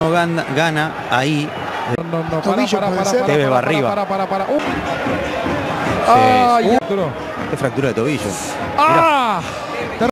Gana ahí. Tevez va arriba. Fractura de tobillo.